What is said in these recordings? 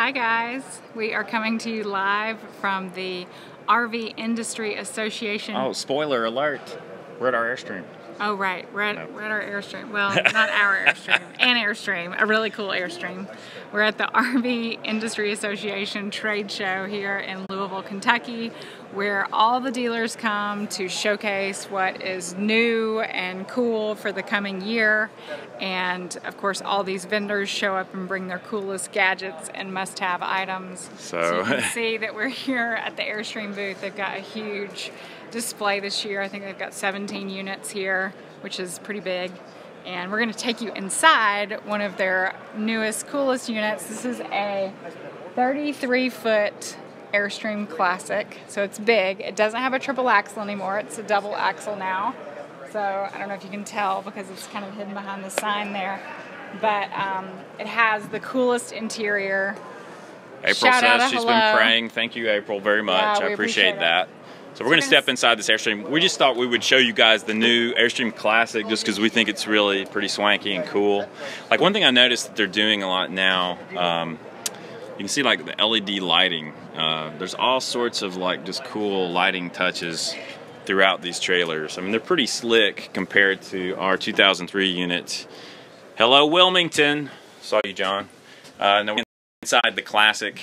Hi guys, we are coming to you live from the RV Industry Association. Oh, spoiler alert, we're at our Airstream. Oh right, we're at our Airstream. Well, not our Airstream, an Airstream, a really cool Airstream. We're at the RV Industry Association trade show here in Louisville, Kentucky, where all the dealers come to showcase what is new and cool for the coming year. And of course, all these vendors show up and bring their coolest gadgets and must-have items. So you can see that we're here at the Airstream booth. They've got a huge display this year. I think they've got 17 units here, which is pretty big. And we're going to take you inside one of their newest, coolest units. This is a 33-foot Airstream Classic, so it's big. It doesn't have a triple axle anymore. It's a double axle now. So I don't know if you can tell because it's kind of hidden behind the sign there. But it has the coolest interior. April says she's been praying. Thank you, April, very much. Yeah, I appreciate that. So we're going to step inside this Airstream. We just thought we would show you guys the new Airstream Classic just because we think it's really pretty swanky and cool. Like one thing I noticed that they're doing a lot now, you can see like the LED lighting. There's all sorts of like just cool lighting touches throughout these trailers. I mean, they're pretty slick compared to our 2003 units. Hello, Wilmington. Saw you, John. Now we're inside the Classic.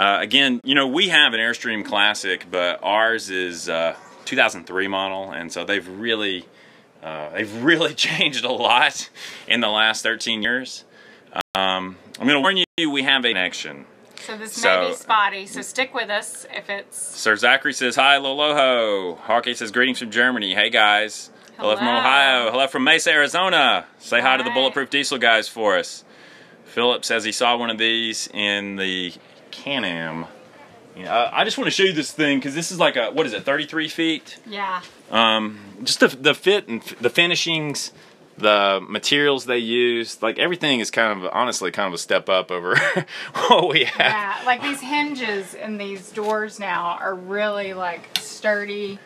Again, you know, we have an Airstream Classic, but ours is 2003 model, and so they've really changed a lot in the last 13 years. I'm going to warn you, we have a connection. So this may be spotty, so stick with us if it's... Sir Zachary says, hi, Loloho. Harkey says, greetings from Germany. Hey, guys. Hello. Hello from Ohio. Hello from Mesa, Arizona. Say hi to the Bulletproof Diesel guys for us. Philip says he saw one of these in the... Can-Am. You know, I just want to show you this thing because this is like a, what is it, 33 feet? Yeah. Just the fit and the finishings, the materials they use, like everything is kind of, honestly, kind of a step up over what we have. Yeah, like these hinges and these doors now are really like sturdy,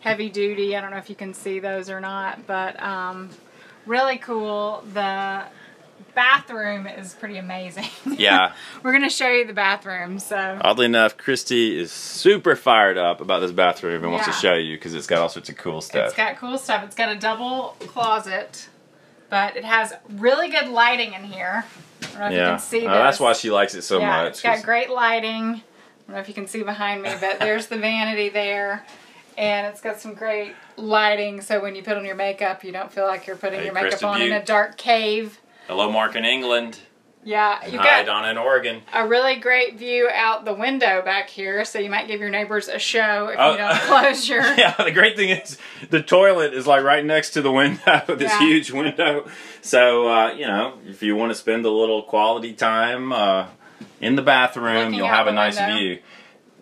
heavy duty. I don't know if you can see those or not, but really cool. The bathroom is pretty amazing. Yeah. We're going to show you the bathroom. So oddly enough, Christy is super fired up about this bathroom and wants to show you because it's got all sorts of cool stuff. It's got cool stuff. It's got a double closet, but it has really good lighting in here. I don't know if you can see this. That's why she likes it so much. It's got great lighting. I don't know if you can see behind me, but there's the vanity there. And it's got some great lighting, so when you put on your makeup, you don't feel like you're putting your makeup on in a dark cave. Hello, Mark in England. Yeah, you got Donna in Oregon. A really great view out the window back here, so you might give your neighbors a show if you don't close your... Yeah, the great thing is the toilet is like right next to the window, this huge window. So, you know, if you want to spend a little quality time in the bathroom, you'll have a nice view.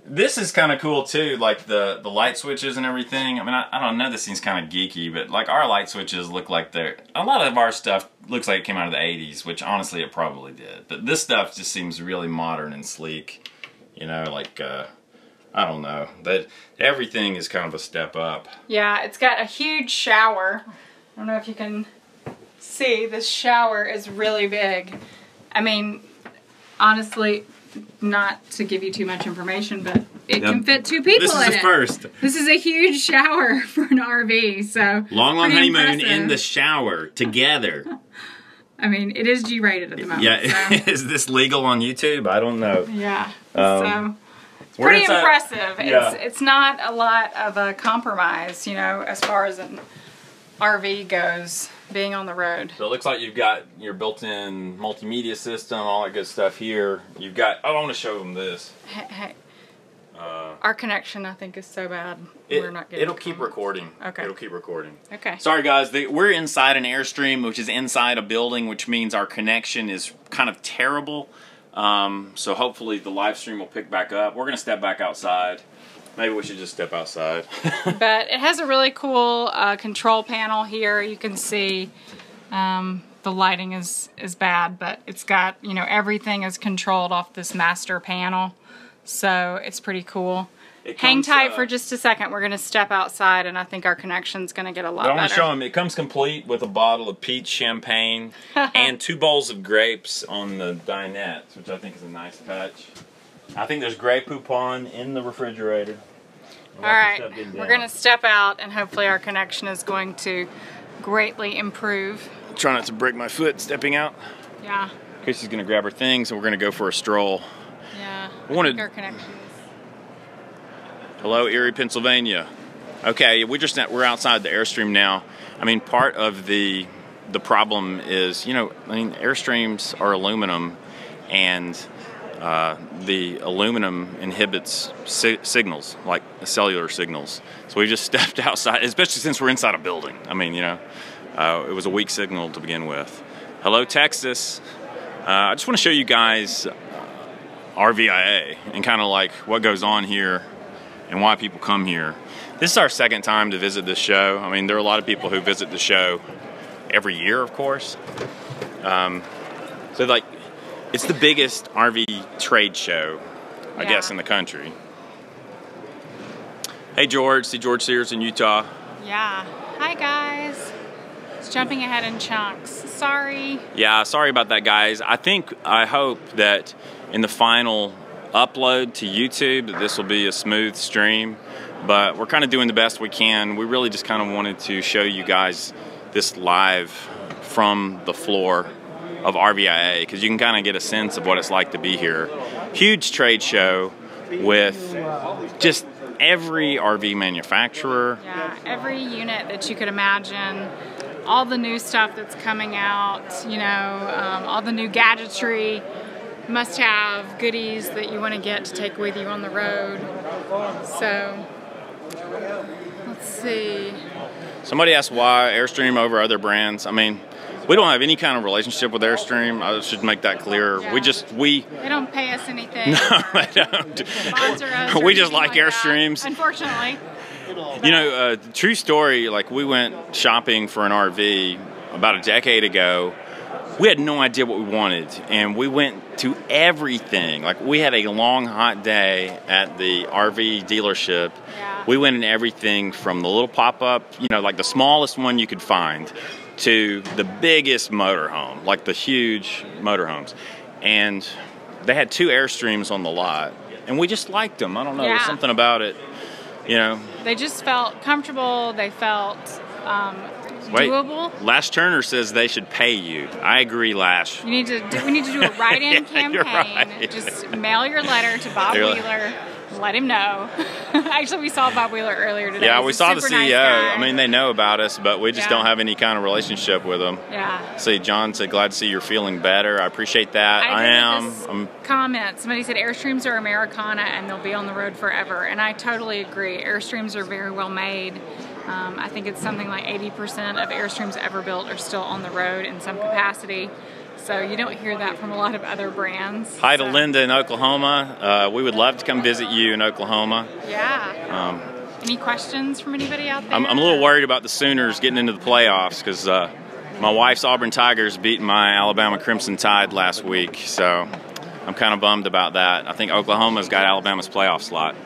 This is kind of cool too, like the light switches and everything. I mean, I don't know, this seems kind of geeky, but like our light switches look like they're... A lot of our stuff looks like it came out of the 80s, which honestly it probably did. But this stuff just seems really modern and sleek. You know, like, I don't know. That everything is kind of a step up. Yeah, it's got a huge shower. I don't know if you can see, this shower is really big. I mean, honestly... Not to give you too much information, but it can fit two people in it. This is a first. This is a huge shower for an RV, so... Long Long Honeymoon in the shower, together. I mean, it is G-rated at the moment. Yeah, so. Is this legal on YouTube? I don't know. Yeah, so... It's pretty impressive. Yeah. It's not a lot of a compromise, you know, as far as an RV goes, being on the road. So it looks like you've got your built-in multimedia system, all that good stuff here. You've got... Oh, I want to show them this. Hey. Our connection, I think, is so bad. We're not getting... It'll keep recording. Okay. It'll keep recording. Okay. Sorry, guys. We're inside an Airstream, which is inside a building, which means our connection is kind of terrible. So hopefully the live stream will pick back up. We're going to step back outside. Maybe we should just step outside. But it has a really cool control panel here. You can see the lighting is bad, but it's got, you know, everything is controlled off this master panel. So it's pretty cool. Hang tight for just a second. We're going to step outside, and I think our connection's going to get a lot better. I want to show them. It comes complete with a bottle of peach champagne and 2 bowls of grapes on the dinette, which I think is a nice touch. I think there's Grey Poupon in the refrigerator. All right, we're going to step out, and hopefully our connection is going to greatly improve. Try not to break my foot stepping out. Yeah. Chrissy's going to grab her things, and we're going to go for a stroll. Yeah. Our connection is. Hello, Erie, Pennsylvania. Okay, we're outside the Airstream now. I mean, part of the problem is, Airstreams are aluminum, and the aluminum inhibits signals, like cellular signals. So we just stepped outside, especially since we're inside a building. I mean, it was a weak signal to begin with. Hello, Texas. I just want to show you guys RVIA and kind of like what goes on here and why people come here. This is our second time to visit this show. I mean, there are a lot of people who visit the show every year, of course. It's the biggest RV trade show, I guess, in the country. Hey, George. See George Sears in Utah. Yeah. Hi, guys. It's jumping ahead in chunks. Sorry. Yeah, sorry about that, guys. I hope that in the final upload to YouTube that this will be a smooth stream. But we're kind of doing the best we can. We really just kind of wanted to show you guys this live from the floor of RVIA, because you can kind of get a sense of what it's like to be here. Huge trade show with just every RV manufacturer. Yeah, every unit that you could imagine. All the new stuff that's coming out, all the new gadgetry, must-have goodies that you want to get to take with you on the road. So, let's see. Somebody asked why Airstream over other brands. I mean, we don't have any kind of relationship with Airstream. I should make that clear. Yeah. They don't pay us anything. No, they don't. Sponsor us. We just like Airstreams. That, unfortunately. True story, we went shopping for an RV about a decade ago. We had no idea what we wanted, and we went to everything. We had a long, hot day at the RV dealership. Yeah. We went in everything from the little pop-up, the smallest one you could find, to the biggest motorhome, the huge motorhomes. And they had 2 Airstreams on the lot, and we just liked them. I don't know, there's something about it, They just felt comfortable. They felt doable. Lash Turner says they should pay you. I agree, Lash. We need to do a write-in campaign. You're right. Just mail your letter to Bob Wheeler. Let him know. Actually, we saw Bob Wheeler earlier today. Yeah, we saw the CEO. Nice guy. I mean, they know about us, but we just don't have any kind of relationship with them. Yeah. See, John said, glad to see you're feeling better. I appreciate that. I am. Comment. Somebody said, Airstreams are Americana and they'll be on the road forever. And I totally agree. Airstreams are very well made. I think it's something like 80% of Airstreams ever built are still on the road in some capacity. So you don't hear that from a lot of other brands. Hi to Linda in Oklahoma. We would love to come visit you in Oklahoma. Yeah. Any questions from anybody out there? I'm a little worried about the Sooners getting into the playoffs because my wife's Auburn Tigers beat my Alabama Crimson Tide last week. So I'm kind of bummed about that. I think Oklahoma's got Alabama's playoff slot.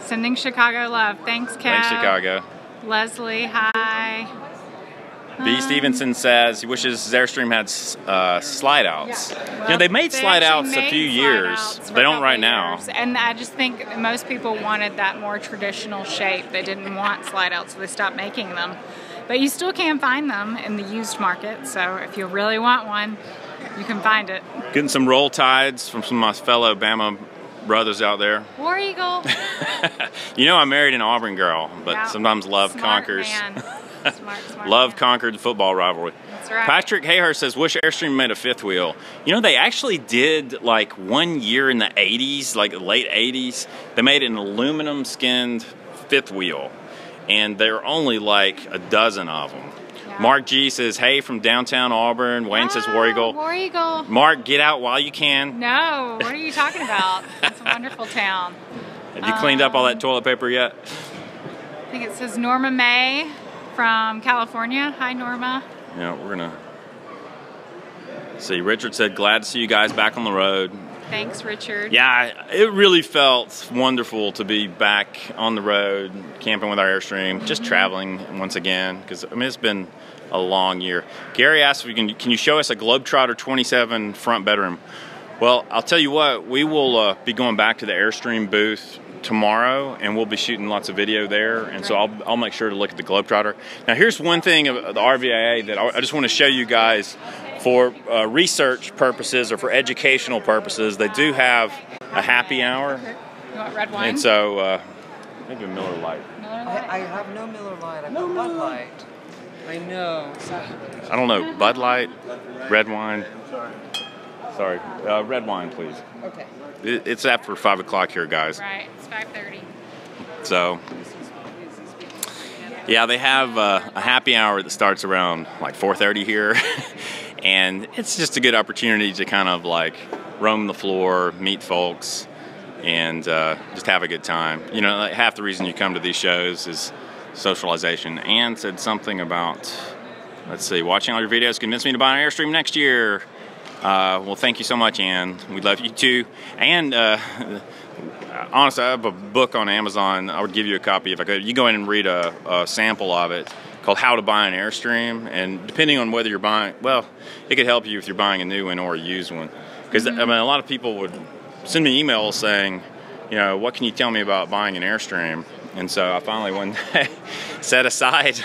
Sending Chicago love. Thanks, Kev. Thanks, Chicago. Leslie, hi. B. Stevenson says he wishes Airstream had slide outs. Yeah. Well, they made slide outs a few years. They don't right now. And I just think most people wanted that more traditional shape. They didn't want slide outs, so they stopped making them. But you still can find them in the used market, so if you really want one, you can find it. Getting some Roll Tides from some of my fellow Bama brothers out there. War Eagle. I married an Auburn girl, but sometimes love conquers. Man. Smart Love conquered the football rivalry. That's right. Patrick Hayhurst says, wish Airstream made a fifth wheel. They actually did one year in the 80s, late 80s. They made an aluminum skinned fifth wheel. And there are only a dozen of them. Yeah. Mark G says, hey, from downtown Auburn. Wayne says, War Eagle. War Eagle. Mark, get out while you can. No, what are you talking about? It's a wonderful town. Have you cleaned up all that toilet paper yet? I think it says Norma May. From California. Hi, Norma. Yeah, we're gonna see. Richard said, glad to see you guys back on the road. Thanks, Richard. Yeah, it really felt wonderful to be back on the road, camping with our Airstream, just traveling once again, because I mean, it's been a long year. Gary asked if we can you show us a Globetrotter 27 front bedroom? Well, I'll tell you what, we will be going back to the Airstream booth tomorrow, and we'll be shooting lots of video there, and so I'll make sure to look at the Globetrotter. Now, here's one thing of the RVIA that I just want to show you guys for research purposes or for educational purposes. They do have a happy hour. You want red wine? And so, maybe a Miller Lite. Miller Lite? I have no Miller Lite. I have no Bud Light. I know. I don't know. Bud Light, red wine. Sorry. Red wine, please. Okay. It's after 5 o'clock here, guys. Right. It's 5:30. So, yeah, they have a happy hour that starts around like 4:30 here. And it's just a good opportunity to kind of like roam the floor, meet folks, and just have a good time. You know, like half the reason you come to these shows is socialization. Ann said something about, let's see, watching all your videos convinced me to buy an Airstream next year. Well, thank you so much, Ann. We love you too. And honestly, I have a book on Amazon. I would give you a copy if I could. You go in and read a sample of it called How to Buy an Airstream. And depending on whether you're buying, well, it could help you if you're buying a new one or a used one. Because I mean, a lot of people would send me emails saying, you know, what can you tell me about buying an Airstream? And so I finally one day set aside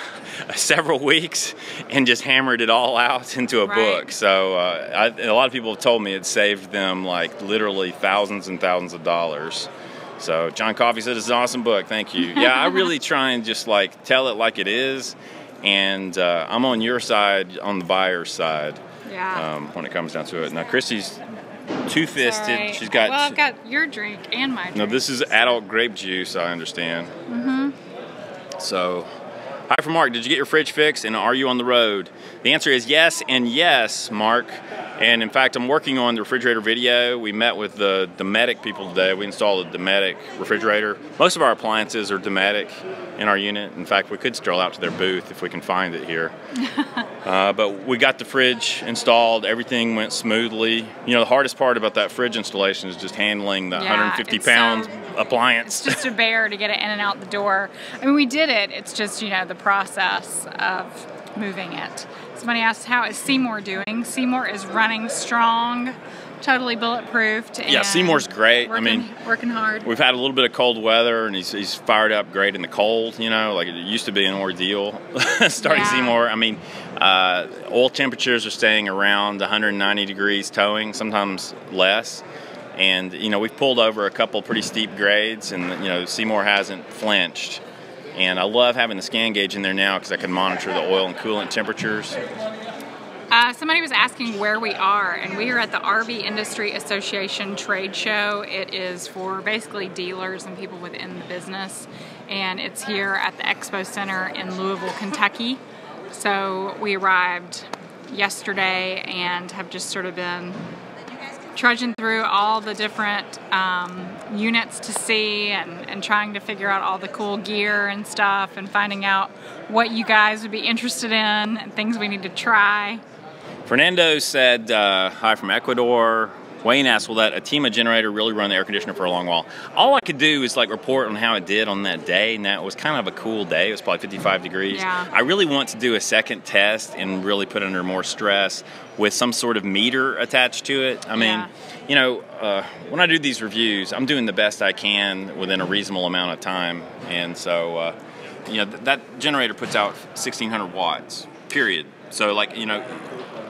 several weeks and just hammered it all out into a book. So a lot of people have told me it saved them like literally thousands and thousands of dollars. So John Coffey said it's an awesome book. Thank you. Yeah, I really try and just like tell it like it is. And I'm on your side, on the buyer's side, yeah. When it comes down to it. Now, Christy's two-fisted. She's got... Well, I've got your drink and my drink. No, this is adult grape juice, I understand. Mm-hmm. So... Hi from Mark, did you get your fridge fixed and are you on the road? The answer is yes and yes, Mark. And in fact, I'm working on the refrigerator video. We met with the Dometic people today. We installed a Dometic refrigerator. Most of our appliances are Dometic in our unit. In fact, we could stroll out to their booth if we can find it here. But we got the fridge installed. Everything went smoothly. You know, the hardest part about that fridge installation is just handling the 150-pound appliance. It's just a bear to get it in and out the door. I mean, we did it. It's just, you know, the process of moving it. Somebody asked, how is Seymour doing? Seymour is running strong, totally bulletproofed. And yeah, Seymour's great. Working hard. We've had a little bit of cold weather, and he's fired up great in the cold, you know, like it used to be an ordeal starting Seymour. I mean, oil temperatures are staying around 190 degrees towing, sometimes less. And, you know, we've pulled over a couple pretty steep grades, and, you know, Seymour hasn't flinched. And I love having the scan gauge in there now because I can monitor the oil and coolant temperatures. Somebody was asking where we are, and we are at the RV Industry Association trade show. It is for basically dealers and people within the business, and it's here at the Expo Center in Louisville, Kentucky. So we arrived yesterday and have just sort of been trudging through all the different units to see and trying to figure out all the cool gear and stuff and finding out what you guys would be interested in and things we need to try. Fernando said, hi from Ecuador. Wayne asked, will that Atima generator really run the air conditioner for a long while? All I could do is like report on how it did on that day, and that was kind of a cool day. It was probably 55 degrees. Yeah. I really want to do a second test and really put under more stress with some sort of meter attached to it. I mean, you know, when I do these reviews, I'm doing the best I can within a reasonable amount of time. And so, you know, that generator puts out 1,600 watts, period. So, like, you know...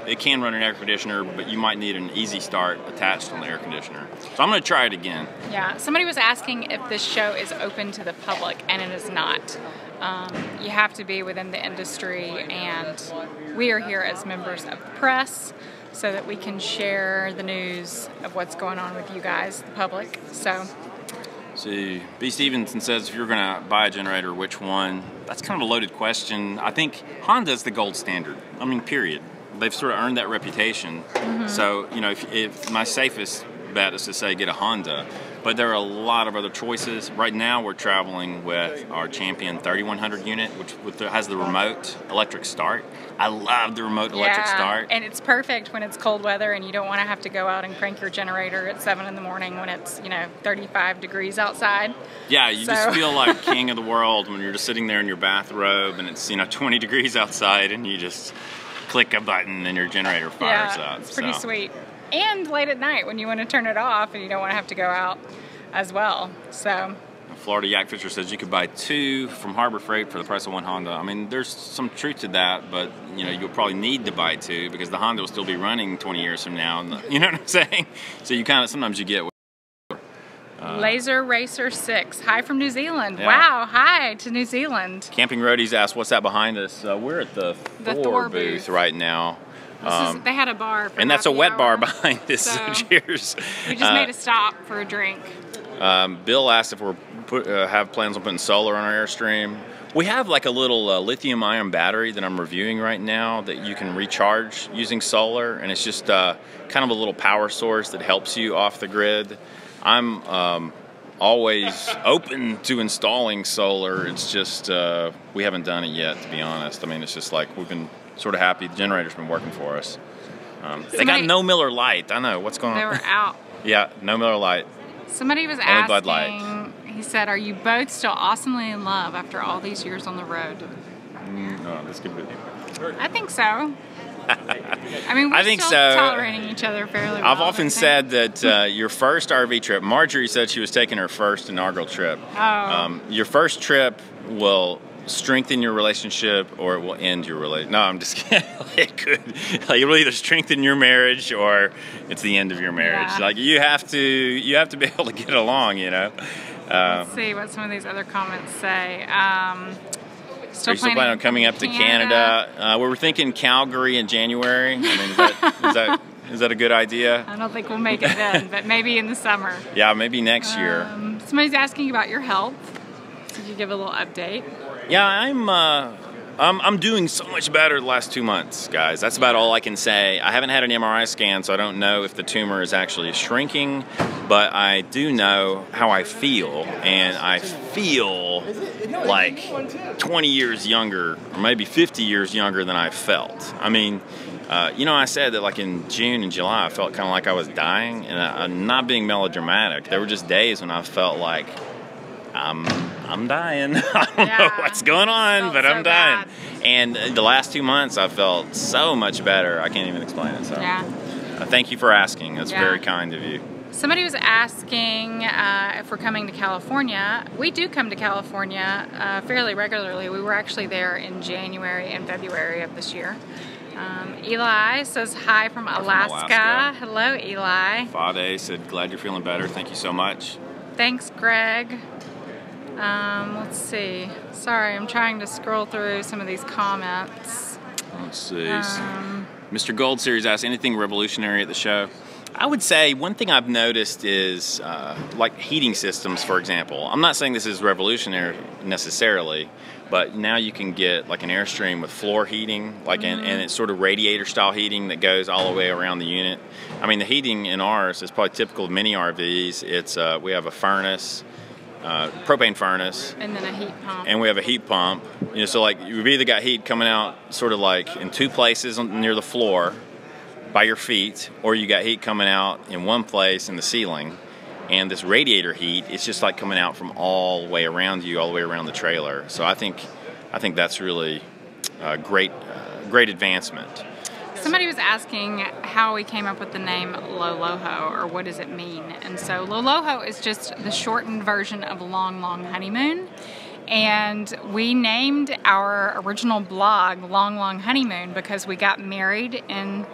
It can run an air conditioner, but you might need an easy start attached on the air conditioner. So I'm going to try it again. Yeah, somebody was asking if this show is open to the public, and it is not. You have to be within the industry, and we are here as members of the press so that we can share the news of what's going on with you guys, the public. So. See, B. Stevenson says, if you're going to buy a generator, which one? That's kind of a loaded question. I think Honda's the gold standard. I mean, period. They've sort of earned that reputation. Mm-hmm. So, you know, if my safest bet is to say get a Honda. But there are a lot of other choices. Right now we're traveling with our Champion 3100 unit, which has the remote electric start. I love the remote electric start. And it's perfect when it's cold weather and you don't want to have to go out and crank your generator at 7 in the morning when it's, you know, 35 degrees outside. Yeah, you just feel like king of the world when you're just sitting there in your bathrobe and it's, you know, 20 degrees outside and you just click a button and your generator fires up. It's pretty sweet. And late at night when you want to turn it off and you don't want to have to go out as well. So Florida Yak Fisher says you could buy 2 from Harbor Freight for the price of 1 Honda. I mean, there's some truth to that, but you know, you'll probably need to buy 2 because the Honda will still be running 20 years from now. And you know what I'm saying? So you kind of sometimes you get. Laser Racer 6. Hi from New Zealand. Yeah. Wow, hi to New Zealand. Camping Roadies asked, what's that behind us? We're at the Thor booth right now. They had a bar. For and that's a wet bar behind this. So cheers. We just made a stop for a drink. Bill asked if we have plans on putting solar on our Airstream. We have like a little lithium-ion battery that I'm reviewing right now that you can recharge using solar, and it's just kind of a little power source that helps you off the grid. I'm always open to installing solar. It's just we haven't done it yet, to be honest. I mean, it's just like we've been sort of happy the generator's been working for us. They got no Miller Lite. I know what's going on. They were out. Yeah, no Miller Lite. Somebody was asking, Bud Light. He said, are you both still awesomely in love after all these years on the road? No, let's give it a go. I think so. I mean, we're still tolerating each other fairly well. I've often said that your first RV trip, Marjorie said she was taking her first inaugural trip. Oh. Your first trip will strengthen your relationship or it will end your relationship. No, I'm just kidding. It could. Like, it will either strengthen your marriage or it's the end of your marriage. Yeah. Like, you have to be able to get along, you know. Let's see what some of these other comments say. Still planning on coming up to Canada. We were thinking Calgary in January. I mean, is that a good idea? I don't think we'll make it then, but maybe in the summer. Yeah, maybe next year. Somebody's asking about your health. Did you give a little update? Yeah, I'm doing so much better the last 2 months, guys. That's about all I can say. I haven't had an MRI scan, so I don't know if the tumor is actually shrinking, but I do know how I feel, and I feel like 20 years younger, or maybe 50 years younger than I felt. I mean, you know, I said that like in June and July, I felt kind of like I was dying, and I'm not being melodramatic. There were just days when I felt like I'm dying. I don't know what's going on, but I'm dying. Bad. And the last 2 months, I felt so much better. I can't even explain it. So, thank you for asking. That's very kind of you. Somebody was asking if we're coming to California. We do come to California fairly regularly. We were actually there in January and February of this year. Eli says hi from Alaska. Hello, Eli. Fade said, glad you're feeling better. Thank you so much. Thanks, Greg. Let's see. Sorry, I'm trying to scroll through some of these comments. Let's see. Mr. Gold Series asked, anything revolutionary at the show? I would say one thing I've noticed is like heating systems, for example. I'm not saying this is revolutionary necessarily, but now you can get like an Airstream with floor heating, like and it's sort of radiator style heating that goes all the way around the unit. I mean, the heating in ours is probably typical of many RVs. It's we have a furnace. Propane furnace, and then a heat pump, and we have a heat pump. You know, so like you've either got heat coming out sort of like in 2 places near the floor, by your feet, or you got heat coming out in 1 place in the ceiling. And this radiator heat, it's just like coming out from all the way around you, all the way around the trailer. So I think that's really a great advancement. Somebody was asking how we came up with the name Loloho, or what does it mean? And so Loloho is just the shortened version of Long Long Honeymoon. And we named our original blog Long Long Honeymoon because we got married in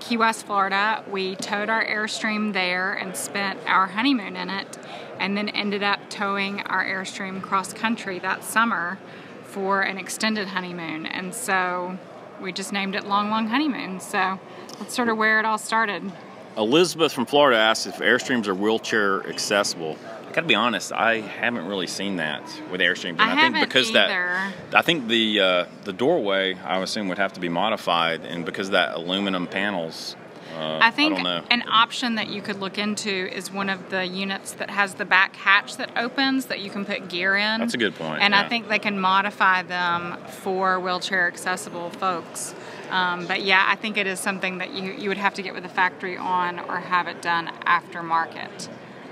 Key West, Florida. We towed our Airstream there and spent our honeymoon in it, and then ended up towing our Airstream cross-country that summer for an extended honeymoon. And so we just named it Long Long Honeymoon, so that's sort of where it all started. Elizabeth from Florida asked if Airstreams are wheelchair accessible. I gotta be honest, I haven't really seen that with Airstreams. And I think because I think the doorway I would assume would have to be modified, and because of that aluminum panels. I think an option that you could look into is one of the units that has the back hatch that opens that you can put gear in. That's a good point. And yeah. I think they can modify them for wheelchair accessible folks. But yeah, I think it is something that you would have to get with the factory on or have it done aftermarket.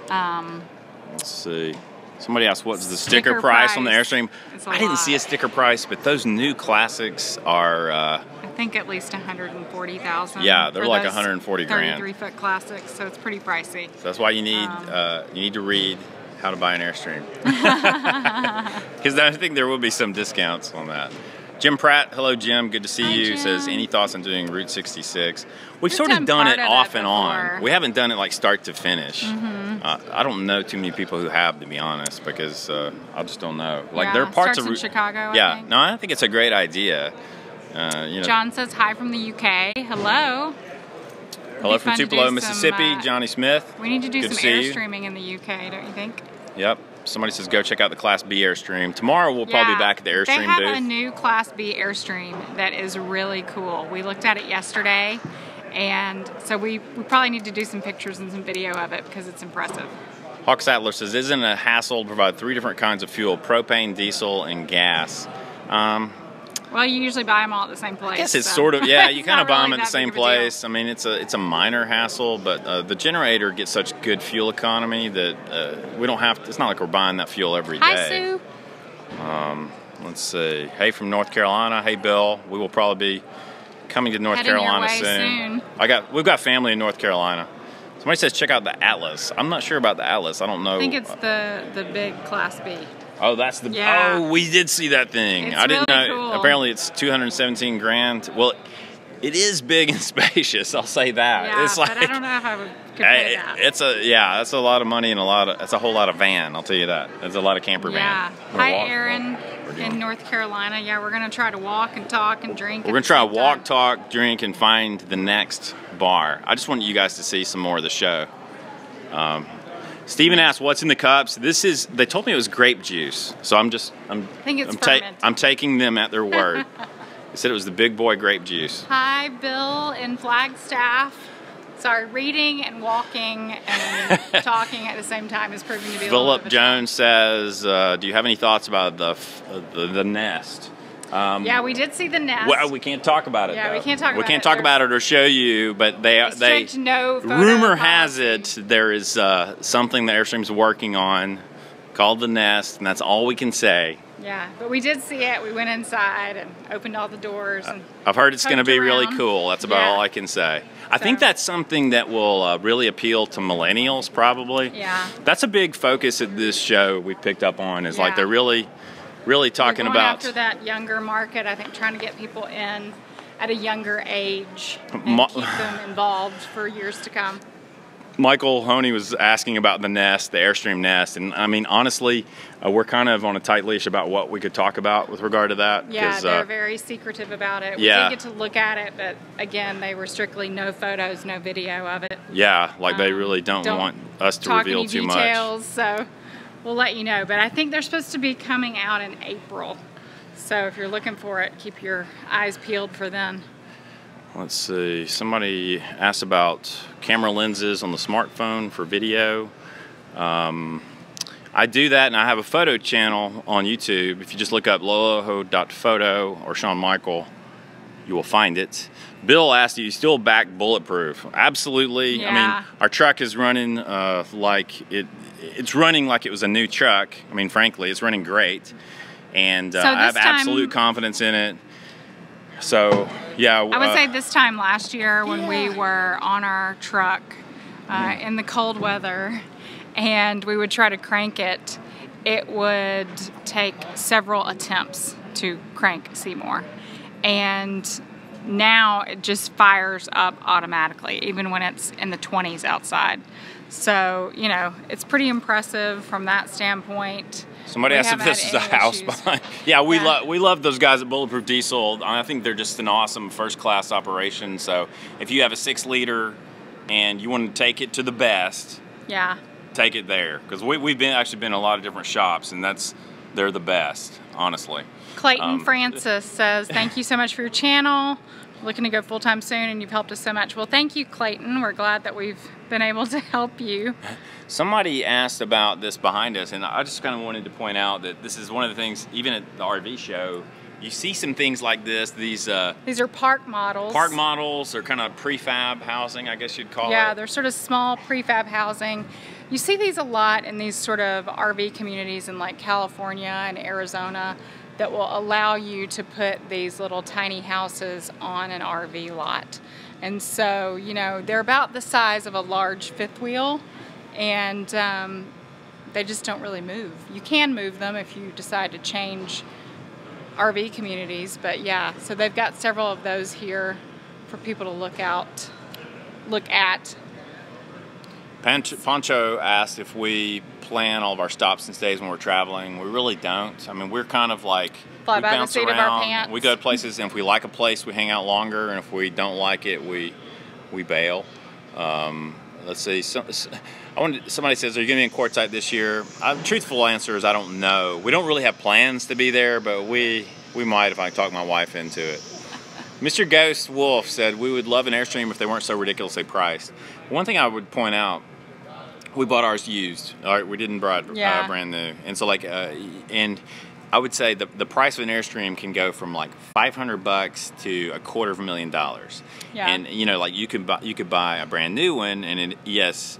Let's see. Somebody asked, what's the sticker price on the Airstream? I didn't see a sticker price, but those new classics are... I think at least $140,000. Yeah, they're like $140,000. 33-foot classics, so it's pretty pricey. So that's why you need to read How to Buy an Airstream. Because I think there will be some discounts on that. Jim Pratt, hello Jim, good to see you. Jim says, any thoughts on doing Route 66? We've sort of done it off and on. We haven't done it like start to finish. Mm-hmm. I don't know too many people who have, to be honest, because I just don't know. Like yeah, there are parts of Chicago. Yeah, I think. No, I think it's a great idea. You know. John says hi from the UK. Hello. Hello from Tupelo, Mississippi. Johnny Smith. We need to do some Airstreaming in the UK, don't you think? Yep. Somebody says go check out the Class B Airstream. Tomorrow we'll probably be back at the Airstream booth. They have a new Class B Airstream that is really cool. We looked at it yesterday, and so we probably need to do some pictures and some video of it because it's impressive. Hawk Sattler says, isn't it a hassle to provide 3 different kinds of fuel, propane, diesel, and gas? Well, you usually buy them all at the same place. I guess it's sort of, yeah, you kind of buy them at the same place. I mean, it's a minor hassle, but the generator gets such good fuel economy that we don't have to, it's not like we're buying that fuel every day. Hi, Sue. Let's see. Hey, from North Carolina. Hey, Bill. We will probably be coming to North Carolina soon. We've got family in North Carolina. Somebody says check out the Atlas. I'm not sure about the Atlas. I don't know. I think it's the big Class B. Oh, that's the... Yeah. Oh, we did see that thing. It's I didn't really know. Cool. Apparently, it's $217,000. Well, it is big and spacious. I'll say that. Yeah, it's like, but I don't know if I would compare that. It's a that's a lot of money and a lot of. That's a whole lot of van. I'll tell you that. That's a lot of camper van. Yeah. Hi, Aaron in North Carolina. Yeah, we're gonna try to walk and talk and drink. We're gonna try to walk, talk, drink, and find the next bar. I just wanted you guys to see some more of the show. Steven asked, what's in the cups? This is, they told me it was grape juice. So I'm taking them at their word. They said it was the big boy grape juice. Hi, Bill in Flagstaff. Sorry, reading and walking and talking at the same time is proving to be a little bit of a challenge. Philip Jones says, do you have any thoughts about the nest? Yeah, we did see the nest. Well, we can't talk about it. Yeah, though. we can't talk about it or show you, but rumor has it there is something the Airstream's working on called the nest, and that's all we can say. Yeah, but we did see it. We went inside and opened all the doors. And I've heard it's going to be really cool. That's about all I can say. I think that's something that will really appeal to millennials, probably. Yeah, that's a big focus at this show. We picked up on is like they're really talking about after that younger market. I think trying to get people in at a younger age and keep them involved for years to come. Michael Honey was asking about the nest, the Airstream nest, and I mean honestly, we're kind of on a tight leash about what we could talk about with regard to that. Yeah, they're very secretive about it. We did get to look at it, but again, they were strictly no photos, no video of it. Yeah, like they really don't want us to reveal too much. So. We'll let you know, but I think they're supposed to be coming out in April. So if you're looking for it, keep your eyes peeled for then. Let's see. Somebody asked about camera lenses on the smartphone for video. I do that, and I have a photo channel on YouTube. If you just look up loloho.photo or Shawn Michael, you will find it. Bill asked, do you still back Bulletproof? Absolutely. Yeah. I mean, our truck is running like it... It's running like it was a new truck. I mean, frankly, it's running great. And so I have absolute confidence in it. So, yeah. I would say this time last year when we were on our truck in the cold weather and we would try to crank it, it would take several attempts to crank Seymour. And now it just fires up automatically, even when it's in the 20s outside. So, you know, it's pretty impressive from that standpoint. Somebody asked if this is a house behind. Yeah, we love those guys at Bulletproof Diesel. I think they're just an awesome first-class operation. So if you have a 6-liter and you want to take it to the best, take it there. Because we've actually been in a lot of different shops, and they're the best, honestly. Clayton Francis says, thank you so much for your channel. looking to go full-time soon, and you've helped us so much. Well, thank you, Clayton. We're glad that we've been able to help you. Somebody asked about this behind us, and I just kind of wanted to point out that this is one of the things, even at the RV show, you see some things like this. These are park models. Park models are kind of prefab housing, I guess you'd call it. Yeah, they're sort of small prefab housing. You see these a lot in these sort of RV communities in like California and Arizona that will allow you to put these little tiny houses on an RV lot. And so, you know, they're about the size of a large fifth wheel, and they just don't really move. You can move them if you decide to change RV communities, but yeah, so they've got several of those here for people to look at. Pancho asked if we plan all of our stops and stays when we're traveling. We really don't. I mean, we're kind of like, fly by the seat of our pants. We go to places, and if we like a place, we hang out longer, and if we don't like it, we bail. Let's see. Somebody says, "Are you going to be in Quartzsite this year?" The truthful answer is, I don't know. We don't really have plans to be there, but we might if I talk my wife into it. Mr. Ghost Wolf said, "We would love an Airstream if they weren't so ridiculously priced." One thing I would point out. We bought ours used. All right, we didn't buy brand new. And so, like, and I would say the price of an Airstream can go from like $500 to $250,000. Yeah. And you know, like you could buy a brand new one, and it's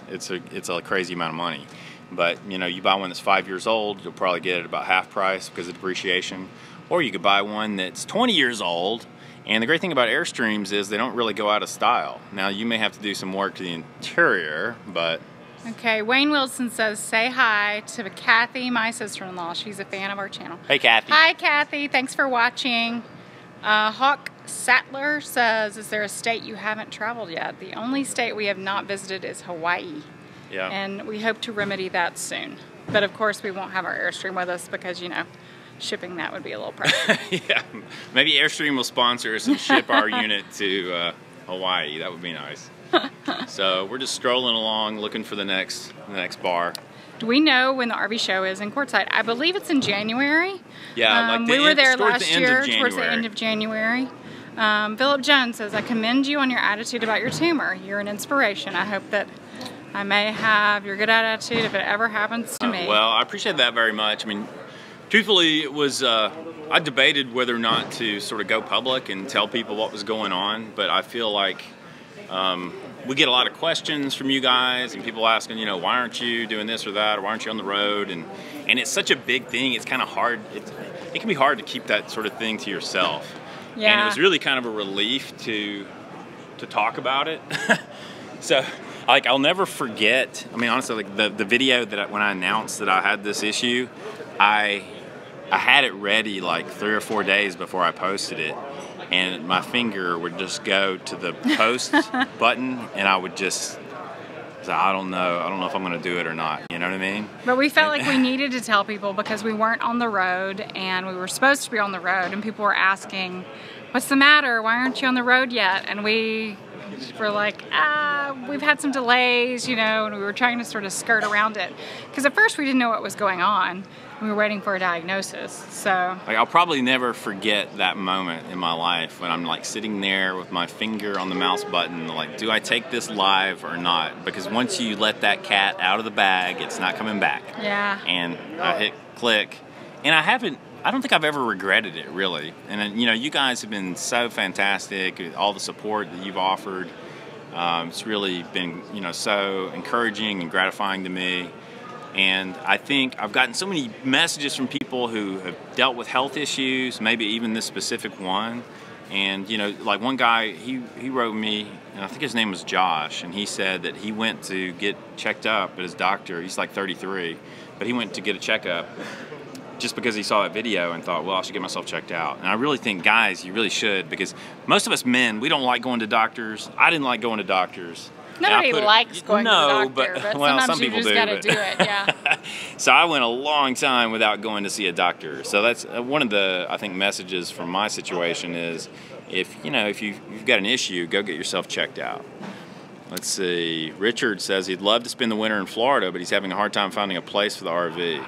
a crazy amount of money. But you know, you buy one that's 5 years old, you'll probably get it at about half price because of depreciation. Or you could buy one that's 20 years old. And the great thing about Airstreams is they don't really go out of style. Now, you may have to do some work to the interior, but... Okay, Wayne Wilson says, say hi to Kathy, my sister-in-law. She's a fan of our channel. Hey, Kathy. Hi, Kathy. Thanks for watching. Hawk Sattler says, is there a state you haven't traveled yet? The only state we have not visited is Hawaii. Yeah. And we hope to remedy that soon. But, of course, we won't have our Airstream with us because, you know... shipping that would be a little pricey. Yeah, maybe Airstream will sponsor us and ship our unit to Hawaii. That would be nice. So we're just strolling along, looking for the next bar. Do we know when the RV show is in Quartzsite? I believe it's in January. Yeah, like we were there last year towards the end of January. Philip Jones says, I commend you on your attitude about your tumor. You're an inspiration. I hope that I may have your good attitude if it ever happens to me. Well, I appreciate that very much. I mean. Truthfully, it was, I debated whether or not to sort of go public and tell people what was going on, but I feel like we get a lot of questions from you guys and people asking, you know, why aren't you doing this or that, or why aren't you on the road? And it's such a big thing, it's kind of hard, it can be hard to keep that sort of thing to yourself. Yeah. And it was really kind of a relief to talk about it. So, like, I'll never forget, I mean, honestly, like the video that when I announced that I had this issue, I had it ready like 3 or 4 days before I posted it, and my finger would just go to the post button, and I would just say, I don't know if I'm going to do it or not, you know what I mean? But we felt like we needed to tell people because we weren't on the road, and we were supposed to be on the road, and people were asking, what's the matter? Why aren't you on the road yet? And we were like, we've had some delays, you know, and we were trying to sort of skirt around it. Because at first we didn't know what was going on. We were waiting for a diagnosis, so... Like, I'll probably never forget that moment in my life when I'm, like, sitting there with my finger on the mouse button, like, do I take this live or not? Because once you let that cat out of the bag, it's not coming back. Yeah. And I hit click, and I don't think I've ever regretted it, really. And, you know, you guys have been so fantastic, all the support that you've offered. It's really been, you know, so encouraging and gratifying to me. And I think I've gotten so many messages from people who have dealt with health issues, maybe even this specific one. And, you know, like one guy, he wrote me, and I think his name was Josh, and he said that he went to get checked up at his doctor. He's like 33, but he went to get a checkup just because he saw that video and thought, well, I should get myself checked out. And I really think, guys, you really should, because most of us men, we don't like going to doctors. I didn't like going to doctors. Nobody likes going to the doctor, but well, sometimes you just got to do it, yeah. So I went a long time without going to see a doctor. So that's one of the, I think, messages from my situation is, if you've got an issue, go get yourself checked out. Let's see. Richard says he'd love to spend the winter in Florida, but he's having a hard time finding a place for the RV.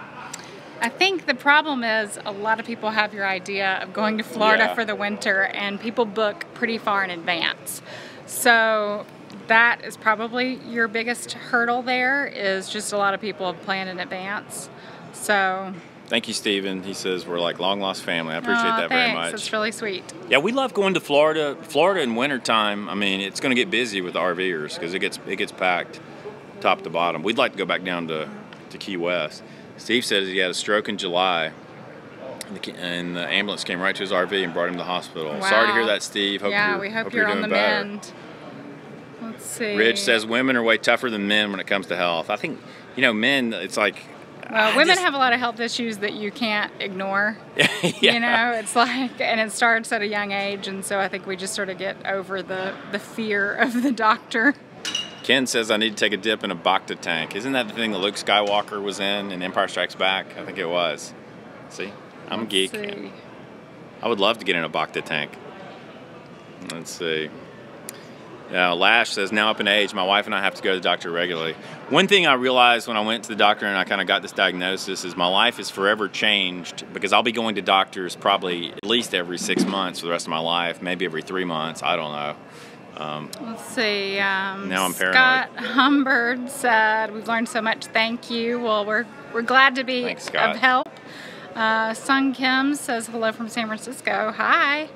I think the problem is a lot of people have your idea of going to Florida for the winter, and people book pretty far in advance. So that is probably your biggest hurdle there, is just a lot of people plan in advance. So thank you, Stephen. He says we're like long lost family. I appreciate that very much. It's really sweet. Yeah, we love going to Florida. Florida in wintertime, I mean, it's going to get busy with RVers because it gets packed top to bottom. We'd like to go back down to Key West. Steve says he had a stroke in July, and the ambulance came right to his RV and brought him to the hospital. Wow. Sorry to hear that, Steve. We hope you're doing on the mend. Let's see. Ridge says women are way tougher than men when it comes to health. I think, you know, men, it's like... Well, women have a lot of health issues that you can't ignore. You know, it's like, and it starts at a young age, and so I think we just sort of get over the fear of the doctor. Ken says, I need to take a dip in a Bacta tank. Isn't that the thing that Luke Skywalker was in Empire Strikes Back? I think it was. See? I'm a geek. And I would love to get in a Bacta tank. Let's see. Now, Lash says, now up in age, my wife and I have to go to the doctor regularly. One thing I realized when I went to the doctor and I kind of got this diagnosis is my life is forever changed, because I'll be going to doctors probably at least every 6 months for the rest of my life, maybe every 3 months. I don't know. Let's see. Now I'm paranoid. Scott Humbard said, we've learned so much. Thank you. Well, we're glad to be of help. Sung Kim says, hello from San Francisco. Hi.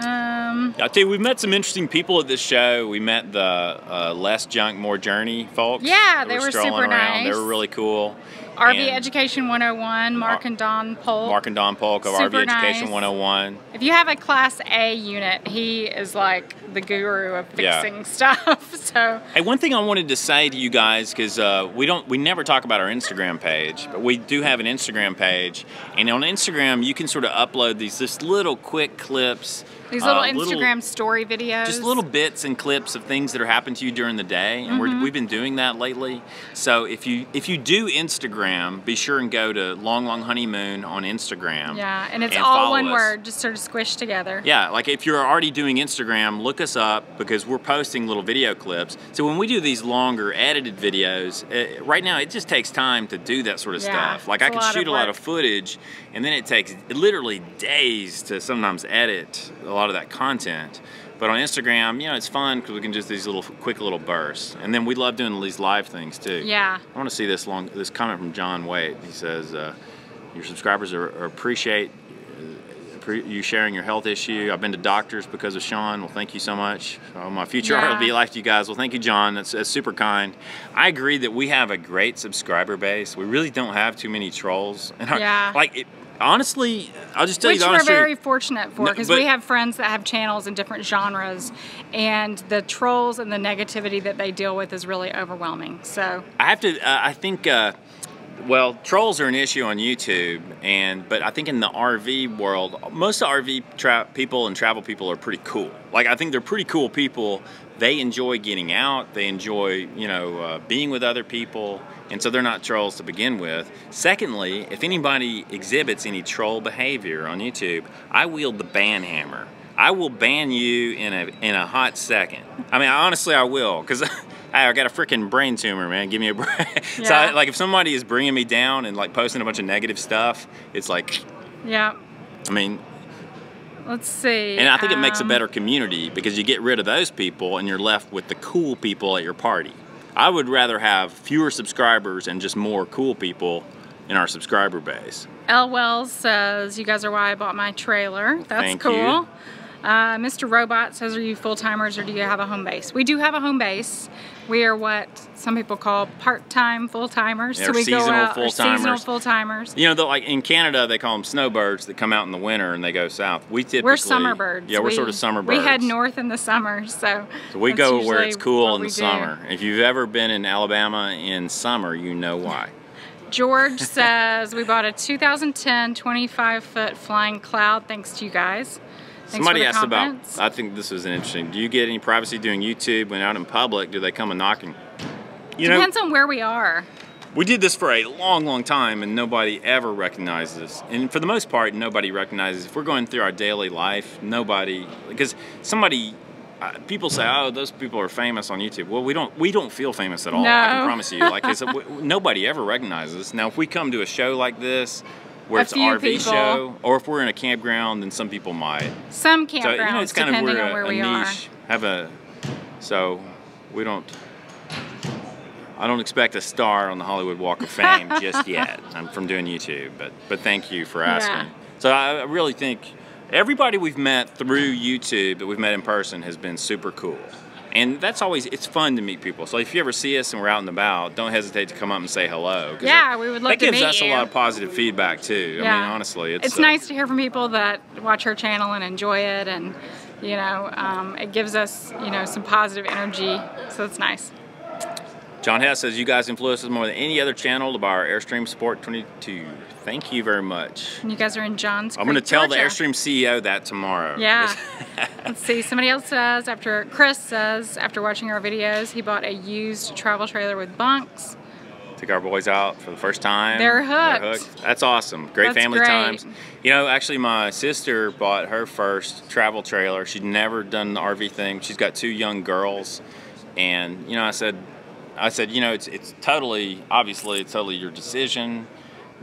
I'll tell you, we've met some interesting people at this show. We met the Less Junk, More Journey folks. Yeah, they were super nice. They were really cool. RV Education 101, Mark and Don Polk. Mark and Don Polk of RV Education 101. If you have a Class A unit, he is like the guru of fixing stuff. So, hey, one thing I wanted to say to you guys, because we never talk about our Instagram page, but we do have an Instagram page, and on Instagram you can sort of upload these just little quick clips. These little Instagram story videos. Just little bits and clips of things that are happening to you during the day. And we've been doing that lately. So if you do Instagram, be sure and go to Long Long Honeymoon on Instagram. Yeah, and it's all one word, just sort of squished together. Yeah, like if you're already doing Instagram, look us up, because we're posting little video clips. So when we do these longer edited videos, right now it just takes time to do that sort of stuff. Like I can shoot a lot of footage, and then it takes literally days to sometimes edit a lot of that content. But on Instagram, you know, it's fun because we can just do these little quick little bursts, and then we love doing these live things too. Yeah, I want to see this this comment from John Wade. He says, your subscribers are appreciate you sharing your health issue. I've been to doctors because of Sean. Well, thank you so much. My future RV life to you guys. Well, thank you, John. That's super kind. I agree that we have a great subscriber base. We really don't have too many trolls. And honestly, I'll just tell you the honest truth. Which we're very fortunate for, because we have friends that have channels in different genres, and the trolls and the negativity that they deal with is really overwhelming. So I have to, I think, well, trolls are an issue on YouTube, but I think in the RV world, most of the RV people and travel people are pretty cool. Like, I think they're pretty cool people. They enjoy getting out. They enjoy, you know, being with other people. And so they're not trolls to begin with. Secondly, if anybody exhibits any troll behavior on YouTube, I wield the ban hammer. I will ban you in a hot second. I mean, honestly, I will, because I got a freaking brain tumor, man. Give me a break. Yeah. So, like, if somebody is bringing me down and like posting a bunch of negative stuff, it's like, yeah. I mean, let's see. And I think it makes a better community, because you get rid of those people and you're left with the cool people at your party. I would rather have fewer subscribers and just more cool people in our subscriber base. L. Wells says, you guys are why I bought my trailer. That's cool. Thank you. Mr. Robot says, are you full-timers or do you have a home base? We do have a home base. We are what some people call part-time full-timers. Yeah, so we go out, or seasonal full-timers. You know, like in Canada, they call them snowbirds that come out in the winter and they go south. We're summer birds. Yeah, we're sort of summer birds. We head north in the summer, so we go where it's cool in the summer. If you've ever been in Alabama in summer, you know why. George says, we bought a 2010 25-foot Flying Cloud thanks to you guys. Somebody asked about, I think this was an interesting, do you get any privacy doing YouTube when out in public? Do they come and knocking? Depends on where we are. We did this for a long, long time, and nobody ever recognizes us. And for the most part, nobody recognizes. If we're going through our daily life, nobody, because somebody people say, oh, those people are famous on YouTube. Well, we don't feel famous at all. No. I can promise you. Like, it's nobody ever recognizes. Now, if we come to a show like this, where it's an RV show, or if we're in a campground, then some people might. Some campgrounds, so, you know, it's kind of where we niche, are. So we don't. I don't expect a star on the Hollywood Walk of Fame just yet. I'm from doing YouTube, but thank you for asking. Yeah. So I really think everybody we've met through YouTube that we've met in person has been super cool. And that's always, it's fun to meet people. So if you ever see us and we're out and about, don't hesitate to come up and say hello. Yeah, we would love to meet you. That gives us a lot of positive feedback too. Yeah. I mean, honestly. It's nice to hear from people that watch our channel and enjoy it. And, you know, it gives us, you know, some positive energy. So it's nice. John Hess says, you guys influence us more than any other channel to buy our Airstream Sport 22. Thank you very much. And you guys are in Johns Creek, I'm going to tell Georgia. The Airstream CEO that tomorrow. Yeah. Let's see. Somebody else says, Chris says, after watching our videos, he bought a used travel trailer with bunks. Took our boys out for the first time. They're hooked. That's awesome. Great family times. You know, actually my sister bought her first travel trailer. She'd never done the RV thing. She's got two young girls. And, you know, I said, you know, it's totally, obviously, it's totally your decision,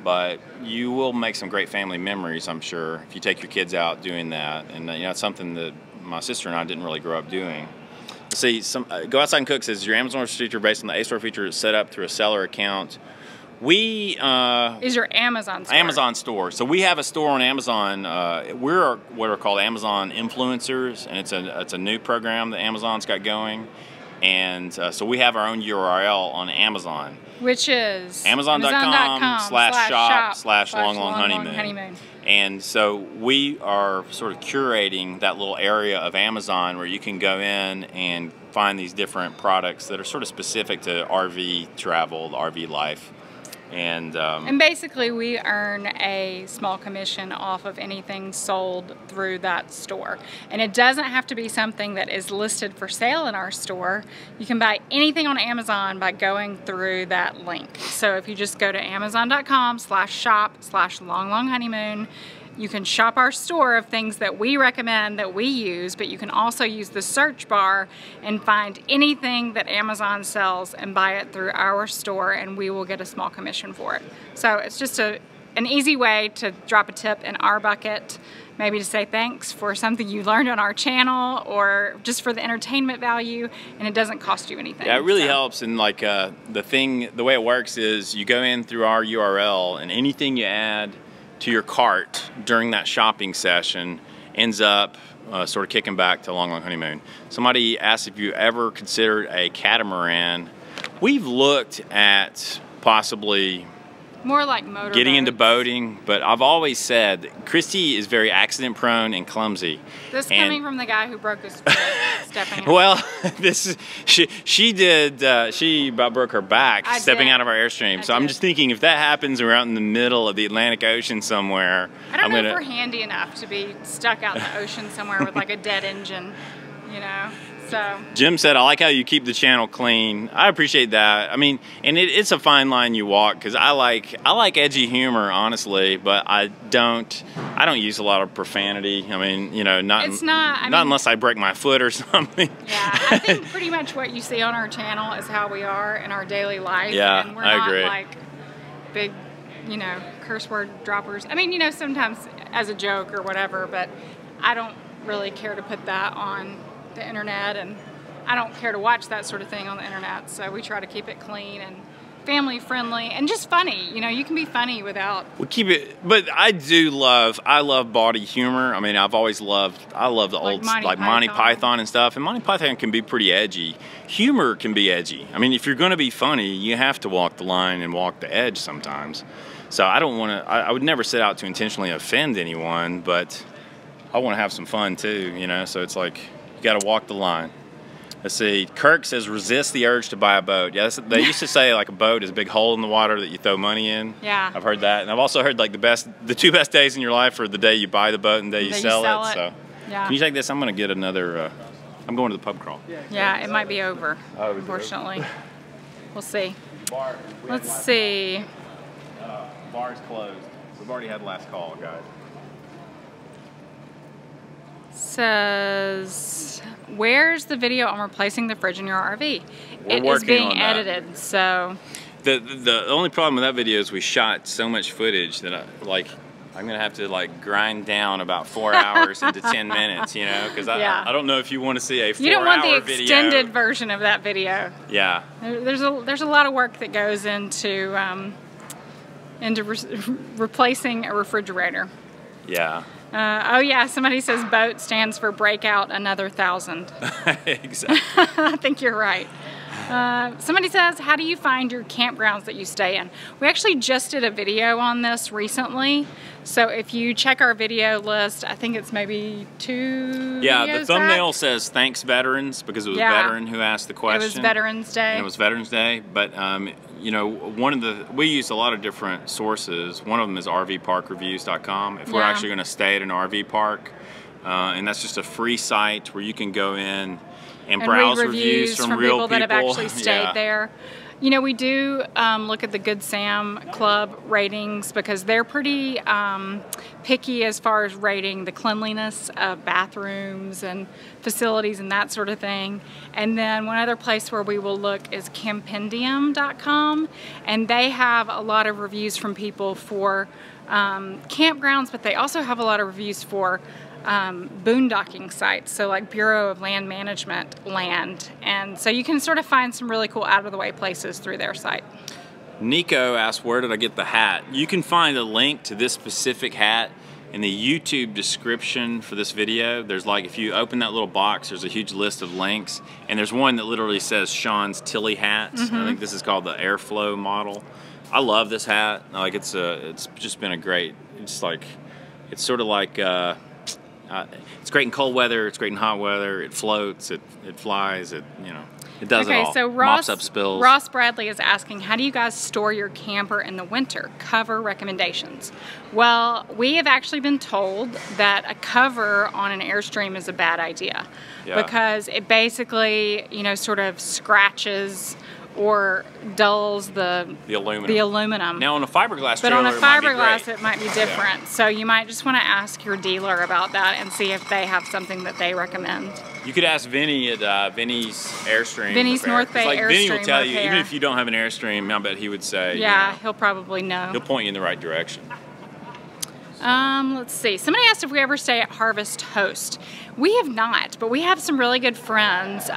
but you will make some great family memories, I'm sure, if you take your kids out doing that. And, you know, it's something that my sister and I didn't really grow up doing. See, Go Outside and Cook says, your Amazon feature based on the A-Store feature is set up through a seller account. Is your Amazon store. Amazon store. So we have a store on Amazon. We're what are called Amazon influencers, and it's a new program that Amazon's got going. And so we have our own URL on Amazon. Which is? Amazon.com/shop/longlonghoneymoon. And so we are sort of curating that little area of Amazon where you can go in and find these different products that are sort of specific to RV travel, the RV life. And basically we earn a small commission off of anything sold through that store. And it doesn't have to be something that is listed for sale in our store. You can buy anything on Amazon by going through that link. So if you just go to Amazon.com/shop/longlonghoneymoon, you can shop our store of things that we recommend that we use, but you can also use the search bar and find anything that Amazon sells and buy it through our store, and we will get a small commission for it. So it's just an easy way to drop a tip in our bucket, maybe to say thanks for something you learned on our channel or just for the entertainment value, and it doesn't cost you anything. Yeah, it really helps. And like the way it works is you go in through our URL, and anything you add to your cart during that shopping session ends up sort of kicking back to Long Long Honeymoon. Somebody asked if you ever considered a catamaran. We've looked at possibly more like motorboats, getting into boating, but I've always said Christy is very accident prone and clumsy. This coming from the guy who broke his foot, stepping out. Well, this is, she about broke her back stepping out of our Airstream. So I'm just thinking if that happens and we're out in the middle of the Atlantic Ocean somewhere, I don't know if we're handy enough to be stuck out in the ocean somewhere with like a dead engine, you know. So. Jim said, I like how you keep the channel clean. I appreciate that. I mean, and it's a fine line you walk, because I like edgy humor, honestly, but I don't use a lot of profanity. I mean, you know, not unless I break my foot or something. Yeah, I think pretty much what you see on our channel is how we are in our daily life. Yeah, and we're not like big, you know, curse word droppers. I mean, you know, sometimes as a joke or whatever, but I don't really care to put that on the internet, and I don't care to watch that sort of thing on the internet, so we try to keep it clean and family friendly and just funny. You know, you can be funny without but I love bawdy humor. I mean, I've always loved the old like Monty Python and stuff, and Monty Python can be pretty edgy. Humor can be edgy. I mean, if you're going to be funny, you have to walk the line and walk the edge sometimes. So I don't want to, I would never set out to intentionally offend anyone, but I want to have some fun too, you know. So it's like got to walk the line. Let's see. Kirk says, resist the urge to buy a boat. Yeah, they used to say like a boat is a big hole in the water that you throw money in. Yeah, I've heard that, and I've also heard like the two best days in your life are the day you buy the boat and the day you sell it. So, yeah. Can you take this? I'm going to get another. I'm going to the pub crawl. Yeah, it might be over. Unfortunately, we'll see. Let's see. Bar's closed. We've already had last call, guys. says, where's the video on replacing the fridge in your RV? It is being edited, so. The only problem with that video is we shot so much footage that I'm gonna have to grind down about 4 hours into 10 minutes, you know, because I don't know if you want to see a 4-hour video. You don't want the extended version of that video. Yeah. There's a lot of work that goes into replacing a refrigerator. Yeah. Oh yeah, somebody says BOAT stands for break out another thousand. Exactly. I think you're right. Somebody says, how do you find your campgrounds that you stay in? We actually just did a video on this recently, so if you check our video list, I think it's maybe 2 Yeah, the thumbnail back. Says thanks veterans, because it was a veteran who asked the question. It was Veterans Day. And it was Veterans Day, but you know, we use a lot of different sources. One of them is rvparkreviews.com. If we're actually going to stay at an RV park, and that's just a free site where you can go in and browse reviews from real people that have actually stayed there. You know, we do look at the Good Sam Club ratings because they're pretty picky as far as rating the cleanliness of bathrooms and facilities and that sort of thing. And then one other place where we will look is Campendium.com, and they have a lot of reviews from people for campgrounds, but they also have a lot of reviews for boondocking sites, so like Bureau of Land Management land, and so you can sort of find some really cool out of the way places through their site. Nico asked, where did I get the hat? You can find a link to this specific hat in the YouTube description for this video. There's if you open that little box, there's a huge list of links, and there's one that literally says Sean's Tilly hats. I think this is called the Airflow model. I love this hat. It's just been a great, it's great in cold weather, it's great in hot weather, it floats, it flies, you know, it does it all. Okay, so mops up spills. Ross Bradley is asking, how do you guys store your camper in the winter? Cover recommendations. Well, we have actually been told that a cover on an Airstream is a bad idea because it basically, you know, sort of scratches or dulls the aluminum. Now on a fiberglass it might be different. Yeah. So you might just want to ask your dealer about that and see if they have something that they recommend. You could ask Vinny at Vinny's Airstream. Vinny's North Bay Airstream. Vinny will tell you, even if you don't have an Airstream, I bet he would say. Yeah, you know, he'll probably know. He'll point you in the right direction. Let's see. Somebody asked if we ever stay at Harvest Host. We have not, but we have some really good friends,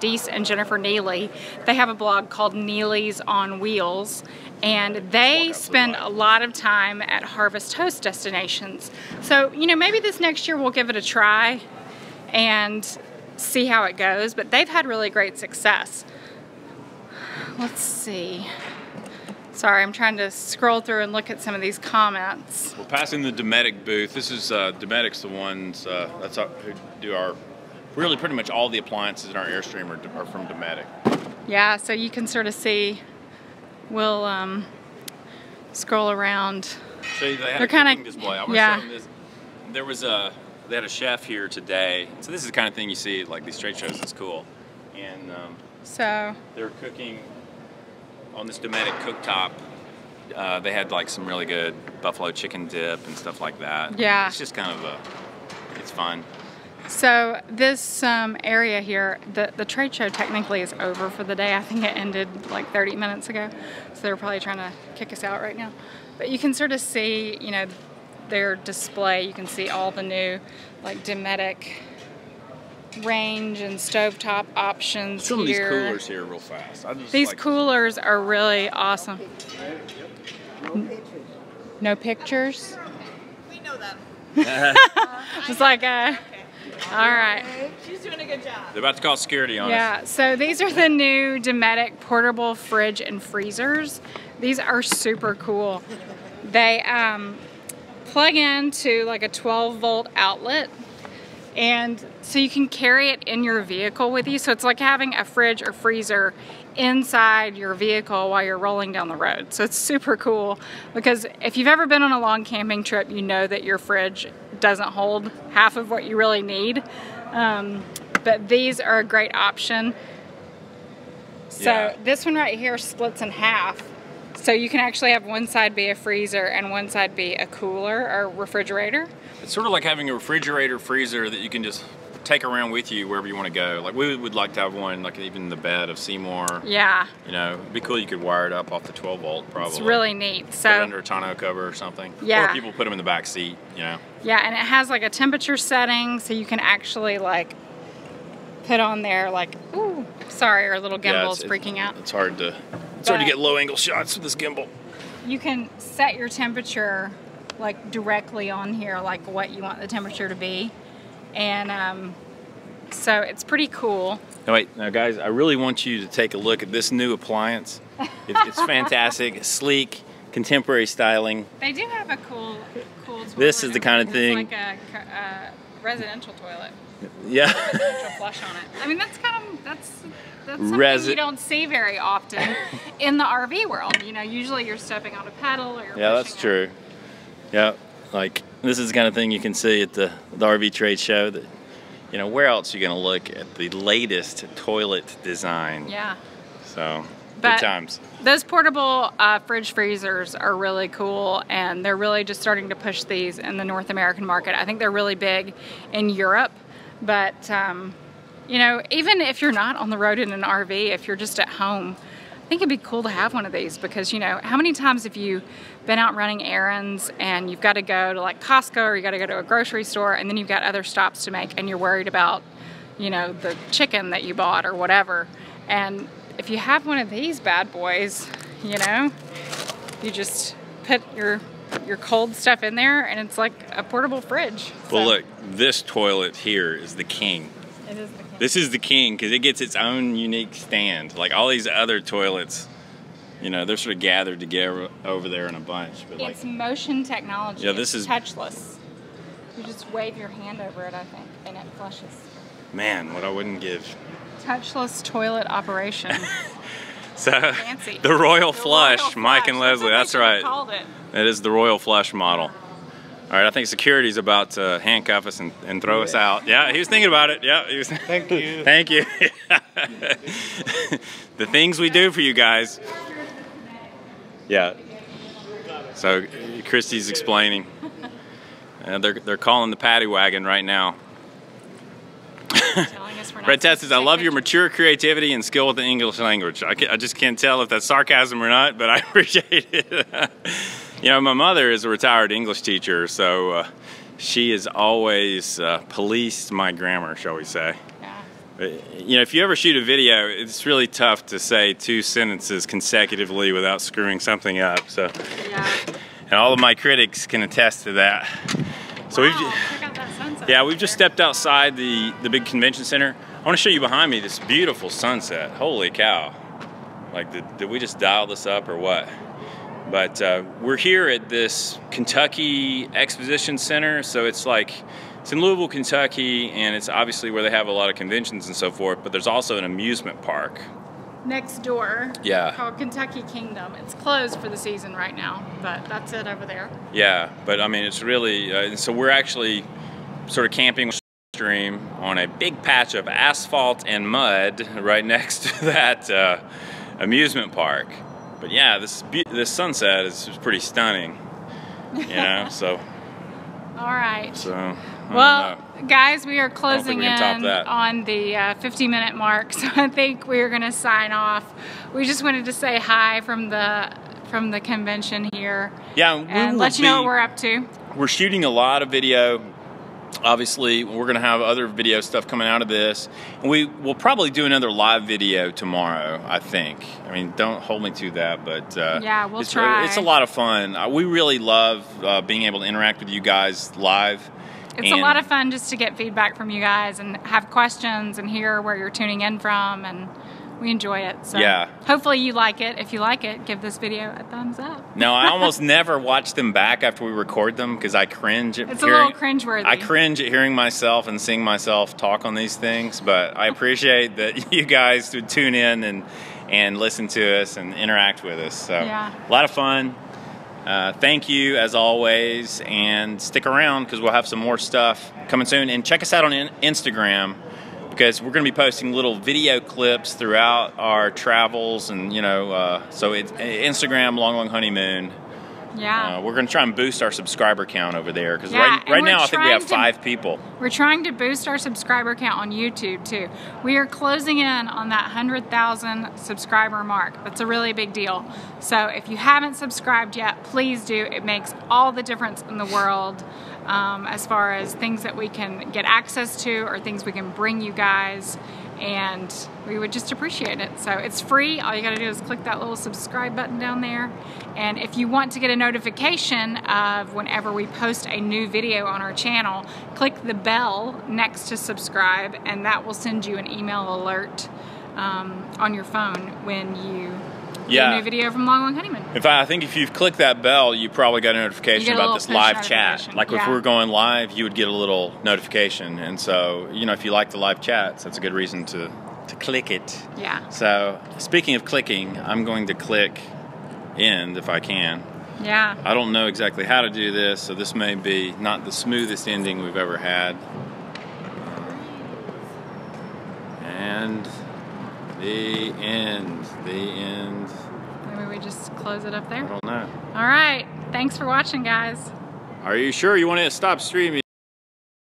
Deese and Jennifer Neely. They have a blog called Neely's on Wheels, and they spend a lot of time at Harvest Host destinations. So, you know, maybe this next year we'll give it a try and see how it goes, but they've had really great success. Let's see. Sorry, I'm trying to scroll through and look at some of these comments. We're passing the Dometic booth. This is, Dometic's the ones, that's our, who do our, really pretty much all the appliances in our Airstream are from Dometic. Yeah, so you can sort of see, we'll scroll around. So they had a cooking display. I was showing this. There was a, they had a chef here today. So this is the kind of thing you see at like these trade shows. It's cool. And so they were cooking on this Dometic cooktop. They had like some really good buffalo chicken dip and stuff like that. Yeah. It's just kind of a, it's fun. So this area here, the trade show technically is over for the day. I think it ended like 30 minutes ago. So they're probably trying to kick us out right now. But you can sort of see, you know, their display. You can see all the new like Dometic range and stovetop options. Some here. Of these coolers here real fast. These coolers are really awesome. No pictures? We know that. Just like a, all right. She's doing a good job. They're about to call security on us. Yeah, so these are the new Dometic portable fridge and freezers. These are super cool. They plug into like a 12-volt outlet, and so you can carry it in your vehicle with you. So it's like having a fridge or freezer inside your vehicle while you're rolling down the road. So it's super cool because if you've ever been on a long camping trip, you know that your fridge doesn't hold half of what you really need. But these are a great option. So this one right here splits in half. So you can actually have one side be a freezer and one side be a cooler or refrigerator. It's sort of like having a refrigerator freezer that you can just take around with you wherever you want to go. Like we would like to have one, like even the bed of Seymour. Yeah. You know, it'd be cool. You could wire it up off the 12 volt probably. It's really neat. So put it under a tonneau cover or something. Yeah. Or people put them in the back seat, you know. Yeah, and it has like a temperature setting, so you can actually like put on there like, ooh, sorry, our little gimbal's freaking out. It's hard to get low angle shots with this gimbal. You can set your temperature like directly on here, like what you want the temperature to be. And so it's pretty cool. Now wait, now guys, I really want you to take a look at this new appliance. It's fantastic. It's sleek, contemporary styling. They do have a cool toilet. This is the kind of thing. It's like a residential toilet. Yeah. Residential flush on it. I mean, that's kind of that's something you don't see very often in the RV world. You know, usually you're stepping on a pedal or you're pushing true. Yeah, like. This is the kind of thing you can see at the RV trade show. That, you know, where else are you going to look at the latest toilet design? Yeah. So, but good times. Those portable fridge freezers are really cool, and they're really just starting to push these in the North American market. I think they're really big in Europe, but, you know, even if you're not on the road in an RV, if you're just at home, I think it'd be cool to have one of these because, you know, how many times have you been out running errands and you've got to go to like Costco or you got to go to a grocery store and then you've got other stops to make and you're worried about, you know, the chicken that you bought or whatever. And if you have one of these bad boys, you know, you just put your cold stuff in there and it's like a portable fridge. Well, look, this toilet here is the king. It is the king. This is the king because it gets its own unique stand. Like all these other toilets, you know, they're sort of gathered together over there in a bunch. But it's like, motion technology. Yeah, this is touchless. You just wave your hand over it, I think, and it flushes. Man, what I wouldn't give. Touchless toilet operation. So fancy. The Royal Flush, Mike and Leslie. That's right. Called it. It is the Royal Flush model. All right, I think security's about to handcuff us and throw us out. Yeah, he was thinking about it. Yeah, he was. Thank you. Thank you. The things we do for you guys. Yeah. So Christy's explaining. They're calling the paddy wagon right now. Red Test says, I love your mature creativity and skill with the English language. I just can't tell if that's sarcasm or not, but I appreciate it. You know, my mother is a retired English teacher, so she has always policed my grammar, shall we say. Yeah. You know, if you ever shoot a video, it's really tough to say two sentences consecutively without screwing something up. So, yeah. And all of my critics can attest to that. So we've just stepped outside the big convention center. I want to show you behind me this beautiful sunset. Holy cow. Like, did we just dial this up or what? But we're here at this Kentucky Exposition Center, so it's like, it's in Louisville, Kentucky, and it's obviously where they have a lot of conventions and so forth, but there's also an amusement park. Next door, yeah, called Kentucky Kingdom. It's closed for the season right now, but that's it over there. Yeah, but I mean, it's really, so we're actually sort of camping with Airstream on a big patch of asphalt and mud right next to that amusement park. But yeah, this sunset is pretty stunning, you know, so. All right. So, well, guys, we are closing in on the 50-minute mark, so I think we're going to sign off. We just wanted to say hi from the convention here. Yeah. And let you know what we're up to. We're shooting a lot of video. Obviously, we're going to have other video stuff coming out of this. And we will probably do another live video tomorrow, I think. I mean, don't hold me to that, but yeah, we'll try. It's a lot of fun. We really love being able to interact with you guys live. It's a lot of fun just to get feedback from you guys and have questions and hear where you're tuning in from, and we enjoy it. So yeah. Hopefully you like it. If you like it, give this video a thumbs up. No, I almost never watch them back after we record them because I cringe at I cringe at hearing myself and seeing myself talk on these things, but I appreciate that you guys would tune in and listen to us and interact with us. So yeah. A lot of fun. Thank you as always, and stick around because we'll have some more stuff coming soon, and check us out on Instagram. because we're going to be posting little video clips throughout our travels, and you know, so it's Instagram, Long Long Honeymoon. Yeah, we're going to try and boost our subscriber count over there, because right now I think we have 5 people. We're trying to boost our subscriber count on YouTube too. We are closing in on that 100,000 subscriber mark. That's a really big deal. So if you haven't subscribed yet, please do. It makes all the difference in the world, as far as things that we can get access to or things we can bring you guys. And we would just appreciate it. So it's free. All you gotta do is click that little subscribe button down there. And if you want to get a notification of whenever we post a new video on our channel, click the bell next to subscribe, and that will send you an email alert on your phone when you get a new video from Long Long Honeymoon. In fact, I think if you've clicked that bell, you probably got a notification about this live chat. Like if we were going live, you would get a little notification. And so, you know, if you like the live chats, that's a good reason to click it. Yeah. So speaking of clicking, I'm going to click end if I can. Yeah. I don't know exactly how to do this, so this may be not the smoothest ending we've ever had. And the end. The end. Maybe we just close it up there? I don't know. All right. Thanks for watching, guys. Are you sure you want to stop streaming?